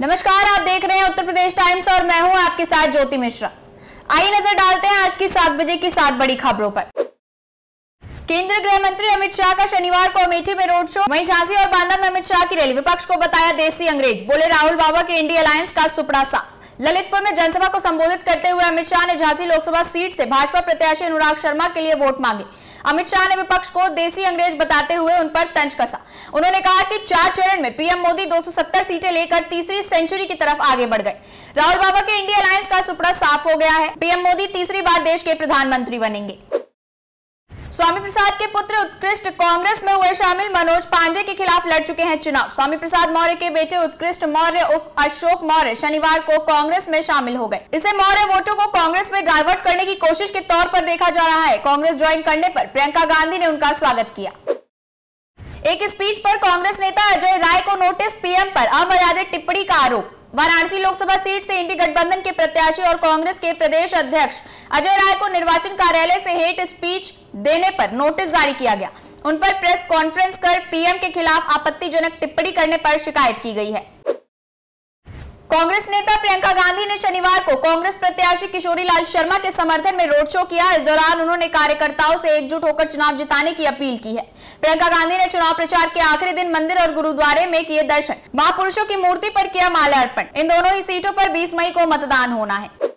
नमस्कार, आप देख रहे हैं उत्तर प्रदेश टाइम्स और मैं हूं आपके साथ ज्योति मिश्रा। आइए नजर डालते हैं आज की 7 बजे की 7 बड़ी खबरों पर। केंद्रीय गृह मंत्री अमित शाह का शनिवार को अमेठी में रोड शो, वहीं झांसी और बांदा में अमित शाह की रैली। विपक्ष को बताया देसी अंग्रेज, बोले राहुल बाबा के इंडी अलायंस का सुपड़ा साफ। ललितपुर में जनसभा को संबोधित करते हुए अमित शाह ने झांसी लोकसभा सीट से भाजपा प्रत्याशी अनुराग शर्मा के लिए वोट मांगे। अमित शाह ने विपक्ष को देसी अंग्रेज बताते हुए उन पर तंज कसा। उन्होंने कहा कि 4 चरण में पीएम मोदी 270 सीटें लेकर तीसरी सेंचुरी की तरफ आगे बढ़ गए। राहुल बाबा के इंडी अलायंस का सुपड़ा साफ हो गया है। पीएम मोदी तीसरी बार देश के प्रधानमंत्री बनेंगे। स्वामी प्रसाद के पुत्र उत्कृष्ट कांग्रेस में हुए शामिल, मनोज पांडे के खिलाफ लड़ चुके हैं चुनाव। स्वामी प्रसाद मौर्य के बेटे उत्कृष्ट मौर्य उर्फ अशोक मौर्य शनिवार को कांग्रेस में शामिल हो गए। इसे मौर्य वोटों को कांग्रेस में डाइवर्ट करने की कोशिश के तौर पर देखा जा रहा है। कांग्रेस ज्वाइन करने पर प्रियंका गांधी ने उनका स्वागत किया। एक स्पीच पर कांग्रेस नेता अजय राय को नोटिस, पीएम पर अमर्यादित टिप्पणी का आरोप। वाराणसी लोकसभा सीट से इंडी गठबंधन के प्रत्याशी और कांग्रेस के प्रदेश अध्यक्ष अजय राय को निर्वाचन कार्यालय से हेट स्पीच देने पर नोटिस जारी किया गया। उन पर प्रेस कॉन्फ्रेंस कर पीएम के खिलाफ आपत्तिजनक टिप्पणी करने पर शिकायत की गई है। कांग्रेस नेता प्रियंका गांधी ने शनिवार को कांग्रेस प्रत्याशी किशोरी लाल शर्मा के समर्थन में रोड शो किया। इस दौरान उन्होंने कार्यकर्ताओं से एकजुट होकर चुनाव जिताने की अपील की है। प्रियंका गांधी ने चुनाव प्रचार के आखिरी दिन मंदिर और गुरुद्वारे में किए दर्शन, महापुरुषों की मूर्ति पर किया माल्यार्पण। इन दोनों ही सीटों पर 20 मई को मतदान होना है।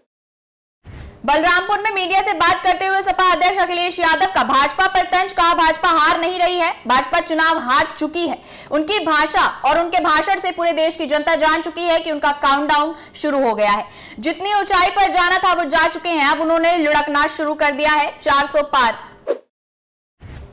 बलरामपुर में मीडिया से बात करते हुए सपा अध्यक्ष अखिलेश यादव का भाजपा पर तंज, कहा भाजपा हार नहीं रही है, भाजपा चुनाव हार चुकी है। उनकी भाषा और उनके भाषण से पूरे देश की जनता जान चुकी है कि उनका काउंटडाउन शुरू हो गया है। जितनी ऊंचाई पर जाना था वो जा चुके हैं, अब उन्होंने लुढ़कना शुरू कर दिया है। 400 पार।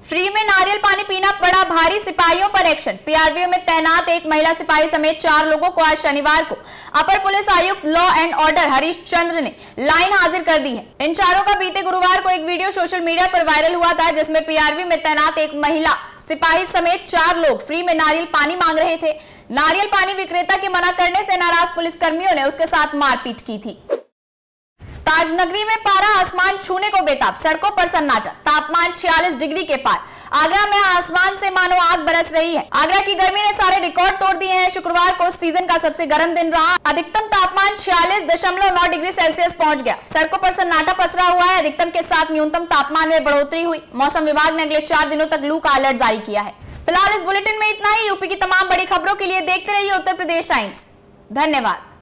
फ्री में नारियल पानी पीना पड़ा भारी, सिपाहियों पर एक्शन। पीआरबीओ में तैनात एक महिला सिपाही समेत 4 लोगों को आज शनिवार को अपर पुलिस आयुक्त law and order Harish Chandra ने लाइन हाजिर कर दी है। इन चारों का बीते गुरुवार को एक वीडियो सोशल मीडिया पर वायरल हुआ था, जिसमें पीआरबी में तैनात एक महिला सिपाही समेत 4 लोग फ्री में नारियल पानी मांग रहे थे। नारियल पानी विक्रेता के मना करने से नाराज पुलिसकर्मियों ने उसके साथ मारपीट की थी। ताजनगरी में पारा आसमान छूने को बेताब, सड़कों पर सन्नाटा, तापमान 46 डिग्री के पार। आगरा में आसमान से मानो आग बरस रही है। आगरा की गर्मी ने सारे रिकॉर्ड तोड़ दिए हैं। शुक्रवार को सीजन का सबसे गर्म दिन रहा। अधिकतम तापमान 46.9 डिग्री सेल्सियस पहुंच गया। सड़कों पर सन्नाटा पसरा हुआ है। अधिकतम के साथ न्यूनतम तापमान में बढ़ोतरी हुई। मौसम विभाग ने अगले 4 दिनों तक लू का अलर्ट जारी किया है। फिलहाल इस बुलेटिन में इतना ही। यूपी की तमाम बड़ी खबरों के लिए देखते रहिए उत्तर प्रदेश टाइम्स। धन्यवाद।